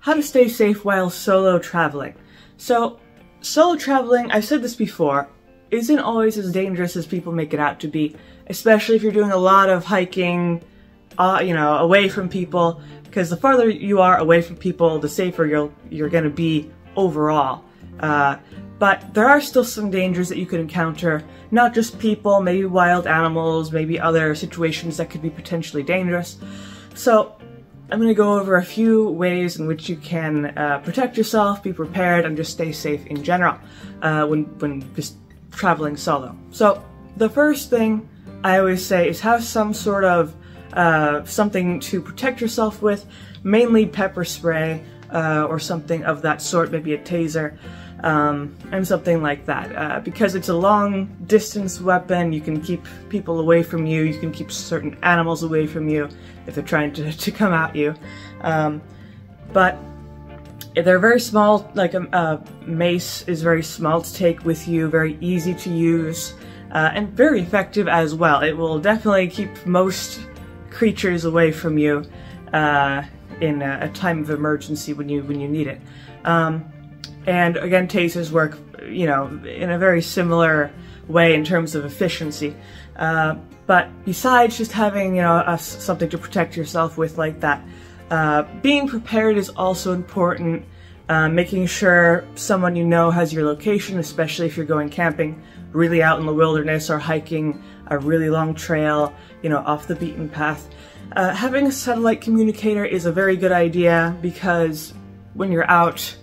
How to stay safe while solo traveling. So, solo traveling, I've said this before, isn't always as dangerous as people make it out to be, especially if you're doing a lot of hiking, away from people, because the farther you are away from people, the safer you're going to be overall. But there are still some dangers that you could encounter, not just people, maybe wild animals, maybe other situations that could be potentially dangerous. So, I'm going to go over a few ways in which you can protect yourself, be prepared, and just stay safe in general when just traveling solo. So the first thing I always say is have some sort of something to protect yourself with, mainly pepper spray or something of that sort, maybe a taser and something like that. Because it's a long distance weapon, you can keep people away from you, you can keep certain animals away from you if they're trying to come at you. But they're very small, like a mace is very small to take with you, very easy to use, and very effective as well. It will definitely keep most creatures away from you in a time of emergency when you need it. And again, tasers work, in a very similar way in terms of efficiency. But besides just having, something to protect yourself with like that, being prepared is also important. Making sure someone you know has your location, especially if you're going camping, really out in the wilderness or hiking a really long trail, off the beaten path. Having a satellite communicator is a very good idea because when you're out,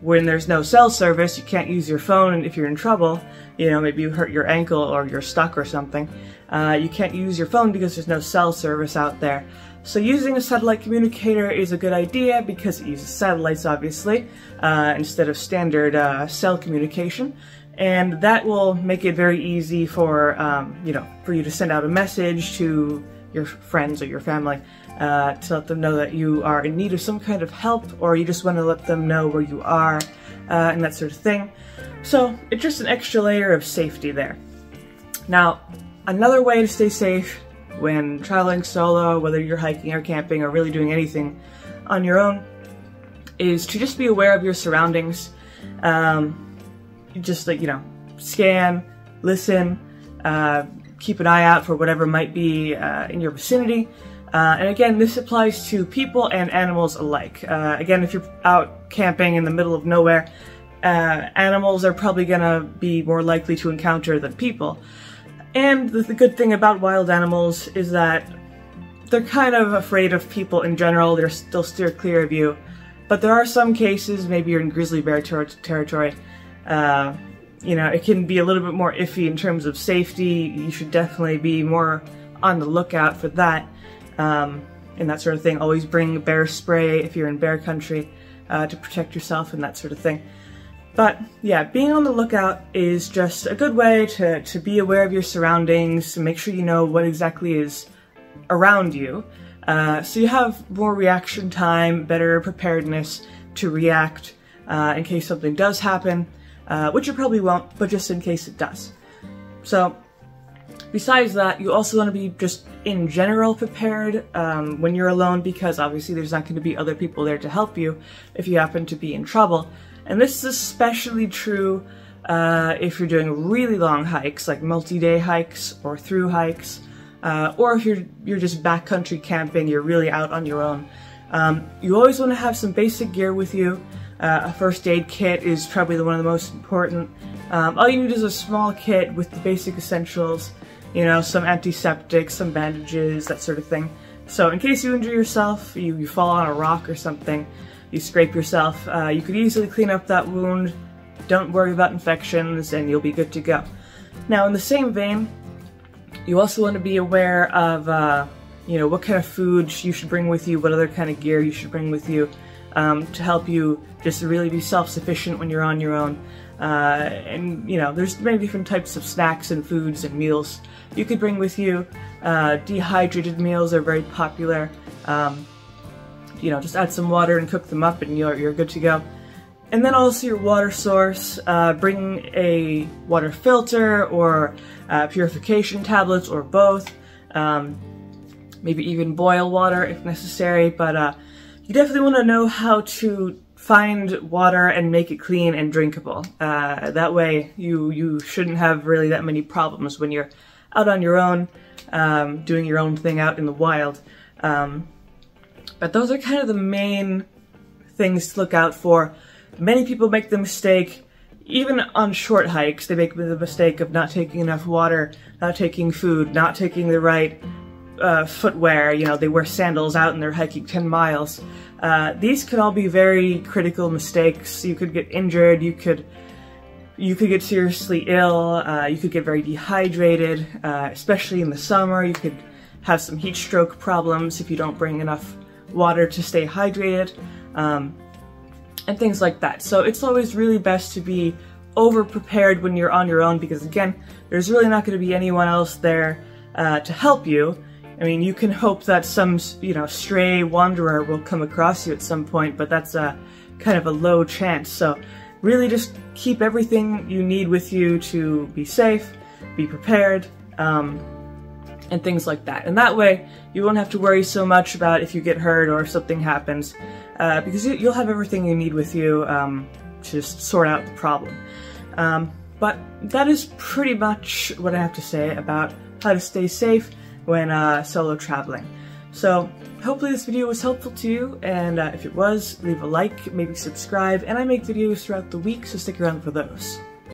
when there's no cell service, you can't use your phone, and if you're in trouble, maybe you hurt your ankle or you're stuck or something, you can't use your phone because there's no cell service out there. So using a satellite communicator is a good idea because it uses satellites, obviously, instead of standard cell communication, and that will make it very easy for you to send out a message to your friends or your family to let them know that you are in need of some kind of help, or you just want to let them know where you are and that sort of thing. So it's just an extra layer of safety there. Now, another way to stay safe when traveling solo, whether you're hiking or camping or really doing anything on your own, is to just be aware of your surroundings. Scan, listen, keep an eye out for whatever might be in your vicinity. And again, this applies to people and animals alike. Again, if you're out camping in the middle of nowhere, animals are probably going to be more likely to encounter than people. And the good thing about wild animals is that they're kind of afraid of people in general. They'll steer clear of you. But there are some cases, maybe you're in grizzly bear territory, it can be a little bit more iffy in terms of safety. You should definitely be more on the lookout for that and that sort of thing. Always bring bear spray if you're in bear country to protect yourself and that sort of thing. But yeah, being on the lookout is just a good way to be aware of your surroundings, to make sure you know what exactly is around you, so you have more reaction time, better preparedness to react in case something does happen. Which it probably won't, but just in case it does. So, besides that, you also want to be just in general prepared when you're alone, because obviously there's not going to be other people there to help you if you happen to be in trouble. And this is especially true if you're doing really long hikes, like multi-day hikes or through hikes, or if you're just backcountry camping, you're really out on your own. You always want to have some basic gear with you. A first aid kit is probably one of the most important. All you need is a small kit with the basic essentials, some antiseptics, some bandages, that sort of thing. So in case you injure yourself, you fall on a rock or something, you scrape yourself, you could easily clean up that wound, don't worry about infections, and you'll be good to go. Now in the same vein, you also want to be aware of what kind of food you should bring with you, what other kind of gear you should bring with you, to help you just really be self-sufficient when you're on your own. And there's many different types of snacks and foods and meals you could bring with you. Dehydrated meals are very popular. Just add some water and cook them up and you're good to go. And then also your water source, bring a water filter or purification tablets or both. Maybe even boil water if necessary, but You definitely want to know how to find water and make it clean and drinkable. That way you shouldn't have really that many problems when you're out on your own, doing your own thing out in the wild. But those are kind of the main things to look out for. Many people make the mistake, even on short hikes, they make the mistake of not taking enough water, not taking food, not taking the right footwear. You know, they wear sandals out and they're hiking 10 miles. These could all be very critical mistakes. You could get injured, you could get seriously ill, you could get very dehydrated, especially in the summer. You could have some heat stroke problems if you don't bring enough water to stay hydrated, and things like that. So it's always really best to be over prepared when you're on your own, because again, there's really not going to be anyone else there to help you. I mean, you can hope that some, you know, stray wanderer will come across you at some point, but that's a kind of a low chance. So really just keep everything you need with you to be safe, be prepared, and things like that. And that way you won't have to worry so much about if you get hurt or if something happens, because you'll have everything you need with you to just sort out the problem. But that is pretty much what I have to say about how to stay safe when solo traveling. So hopefully this video was helpful to you, and if it was, leave a like, maybe subscribe, and I make videos throughout the week, so stick around for those.